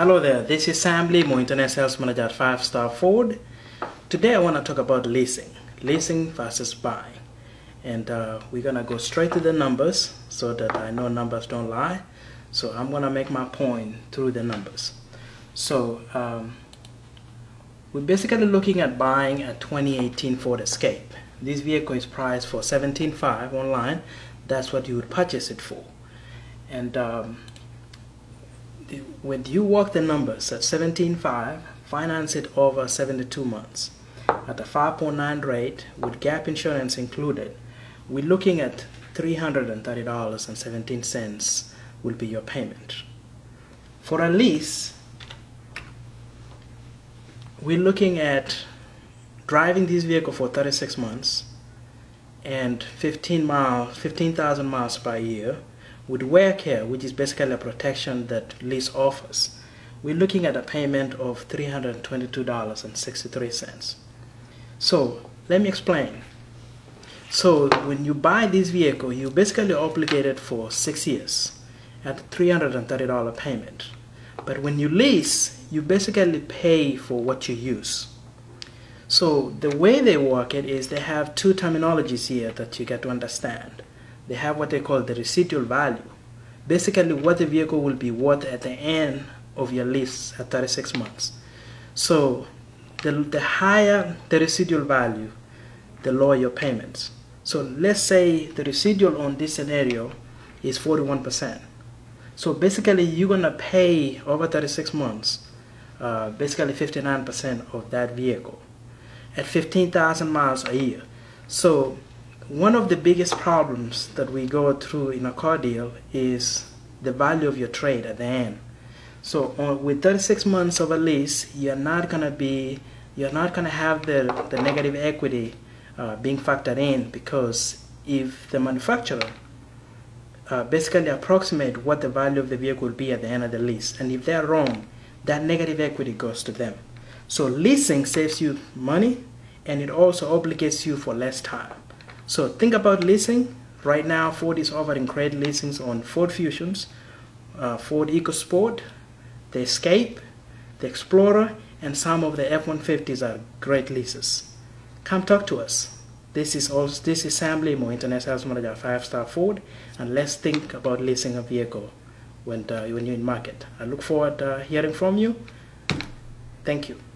Hello there, this is Sam Lee, my Internet Sales Manager at Five Star Ford. Today I want to talk about leasing versus buying, and we're gonna go straight to the numbers so that I know numbers don't lie. So I'm gonna make my point through the numbers. So we're basically looking at buying a 2018 Ford Escape. This vehicle is priced for $17,500 online. That's what you would purchase it for, and when you work the numbers at $17,500, finance it over 72 months at a 5.9 rate with gap insurance included, we're looking at $330.17 will be your payment. For a lease, we're looking at driving this vehicle for 36 months and 15,000 miles per year. With wear care, which is basically a protection that lease offers, we're looking at a payment of $322.63. So let me explain. So when you buy this vehicle, you're basically obligated for 6 years at $330 payment. But when you lease, you basically pay for what you use. So the way they work it is they have two terminologies here that you get to understand. They have what they call the residual value, basically what the vehicle will be worth at the end of your lease at 36 months. So the higher the residual value, the lower your payments. So let's say the residual on this scenario is 41%. So basically you're going to pay over 36 months, basically 59% of that vehicle at 15,000 miles a year. So one of the biggest problems that we go through in a car deal is the value of your trade at the end. So with 36 months of a lease, you're not gonna have the negative equity being factored in, because if the manufacturer basically approximate what the value of the vehicle will be at the end of the lease, and if they're wrong, that negative equity goes to them. So leasing saves you money, and it also obligates you for less time. So think about leasing. Right now Ford is offering great leasings on Ford Fusions, Ford EcoSport, the Escape, the Explorer, and some of the F-150s are great leases. Come talk to us. This is Sam Lee, my Internet Sales Manager at Five Star Ford, and let's think about leasing a vehicle when you're in market. I look forward to hearing from you. Thank you.